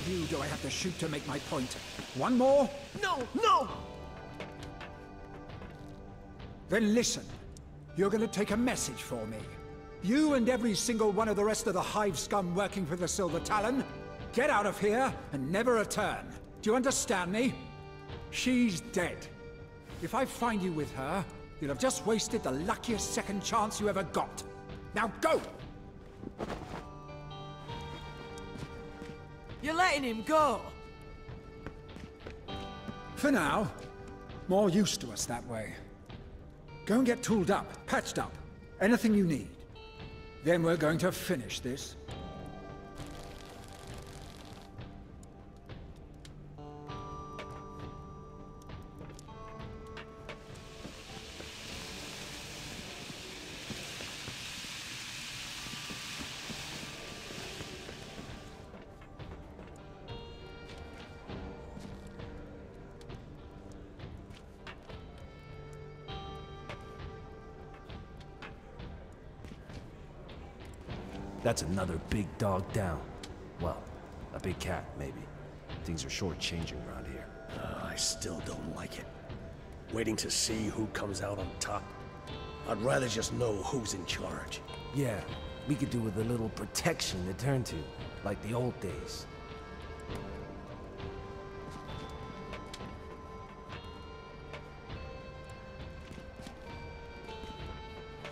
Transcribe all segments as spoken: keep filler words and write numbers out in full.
of you do I have to shoot to make my point? One more? No, no! Then listen. You're gonna take a message for me. You and every single one of the rest of the hive scum working for the Silver Talon, get out of here and never return. Do you understand me? She's dead. If I find you with her, you'll have just wasted the luckiest second chance you ever got. Now go! You're letting him go? For now. More used to us that way. Go and get tooled up, patched up, anything you need. Then we're going to finish this. That's another big dog down. Well, a big cat, maybe. Things are short-changing around here. Uh, I still don't like it. Waiting to see who comes out on top. I'd rather just know who's in charge. Yeah, we could do with a little protection to turn to, like the old days.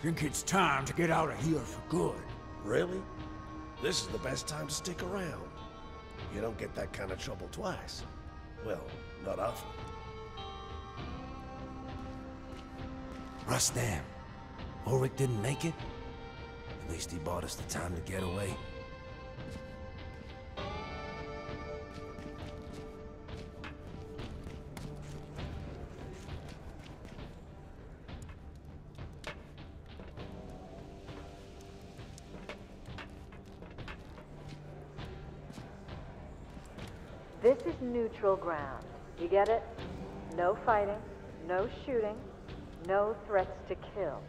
Think it's time to get out of here for good. Really? This is the best time to stick around. You don't get that kind of trouble twice. Well, not often. Rustam. Ulrich didn't make it. At least he bought us the time to get away. This is neutral ground. You get it? No fighting, no shooting, no threats to kill.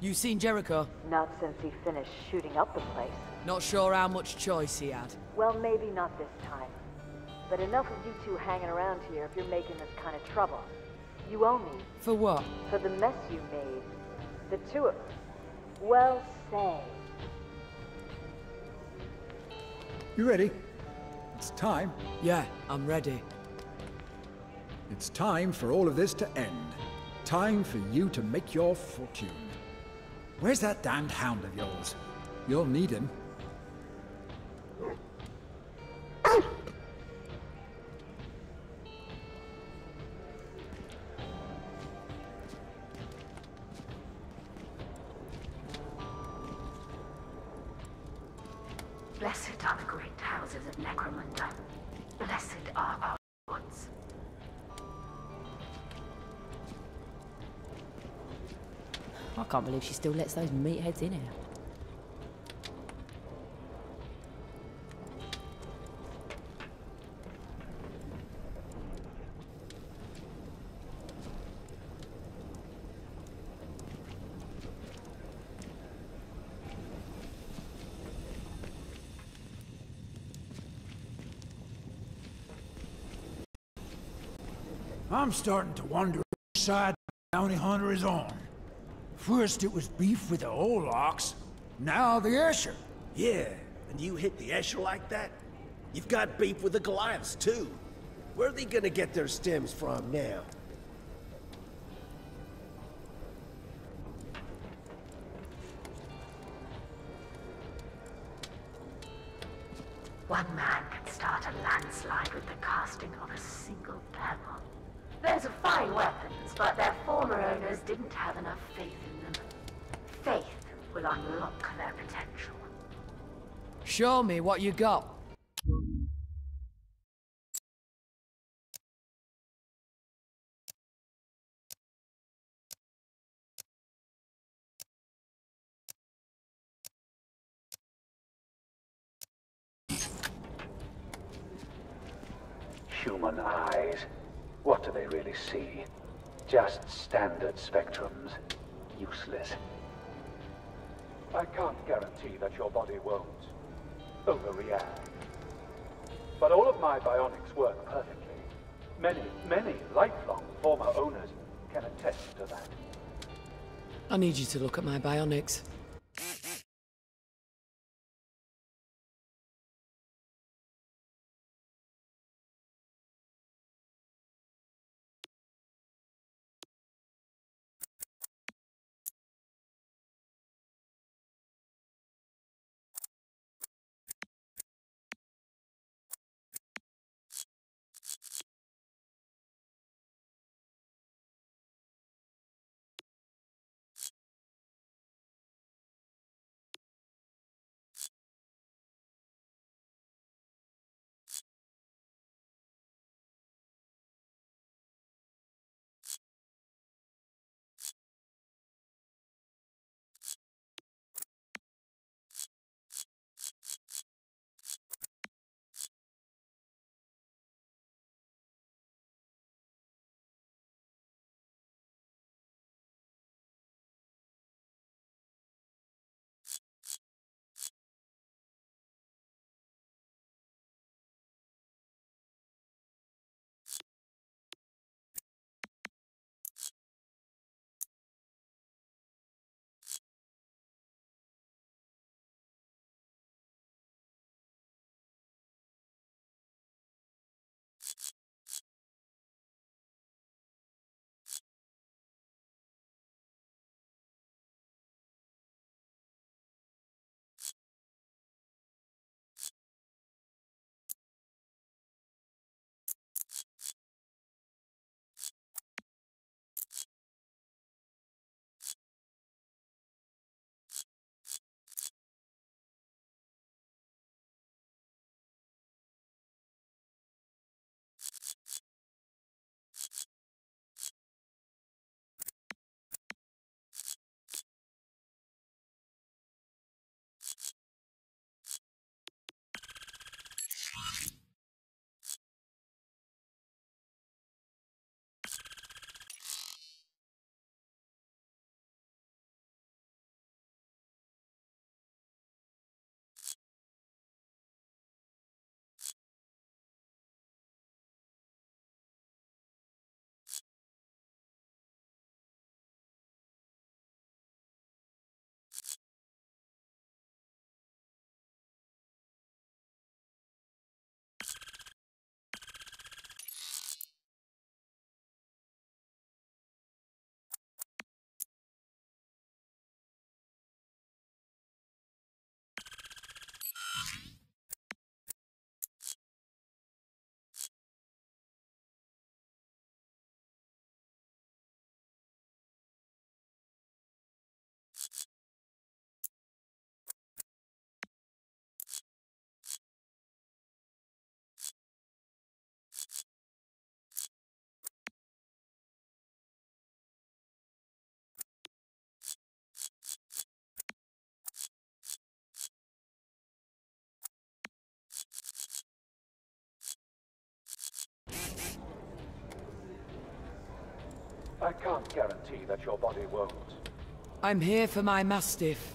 You seen Jericho? Not since he finished shooting up the place. Not sure how much choice he had. Well, maybe not this time. But enough of you two hanging around here if you're making this kind of trouble. You owe me. For what? For the mess you made. The two of us. Well said. You ready? It's time. Yeah, I'm ready. It's time for all of this to end. Time for you to make your fortune. Where's that damned hound of yours? You'll need him. Blessed are the great houses of Necromunda. Blessed are our gods. I can't believe she still lets those meatheads in here. I'm starting to wonder which side the bounty hunter is on. First it was beef with the Orlocks, now the Escher. Yeah, and you hit the Escher like that? You've got beef with the Goliaths too. Where are they gonna get their stems from now? One man can start a landslide with the casting of a single pebble. Those are fine weapons, but their former owners didn't have enough faith in them. Faith will unlock their potential. Show me what you got. Human eyes. What do they really see? Just standard spectrums. Useless. I can't guarantee that your body won't. overreact. But all of my bionics work perfectly. Many, many lifelong former owners can attest to that. I need you to look at my bionics. I can't guarantee that your body won't. I'm here for my mastiff.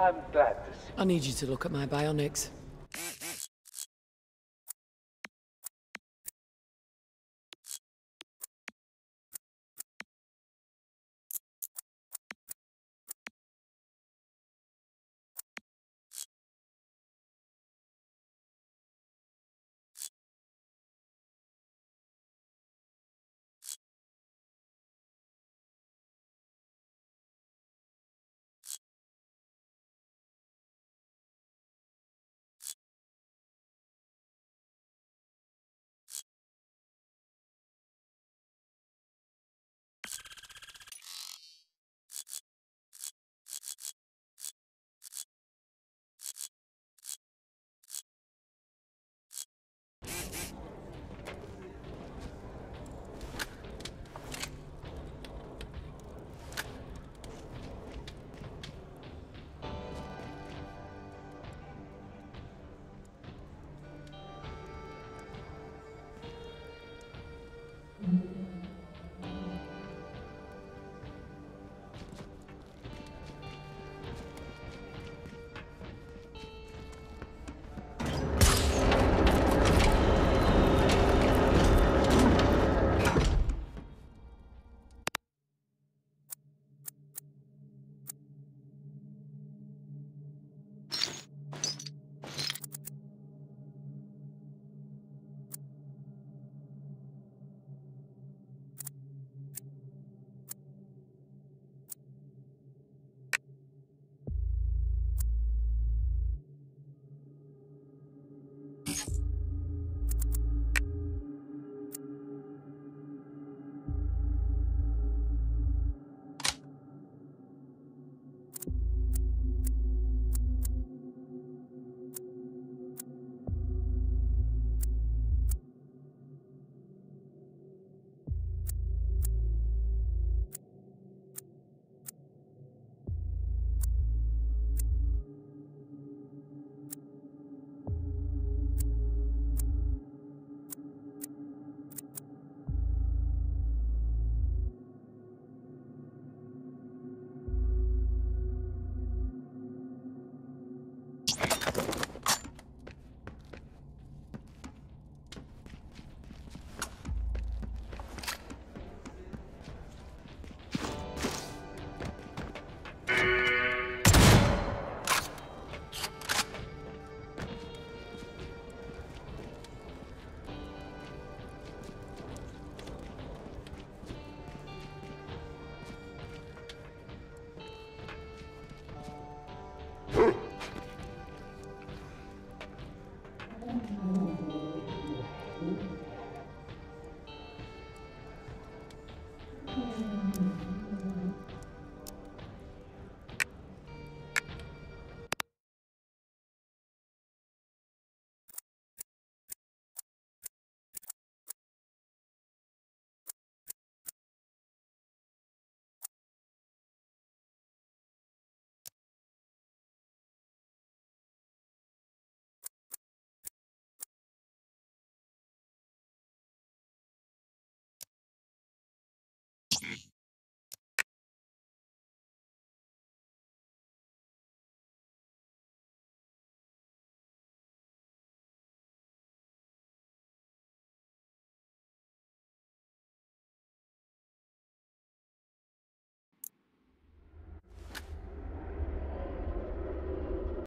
I'm glad to see you. I need you to look at my bionics.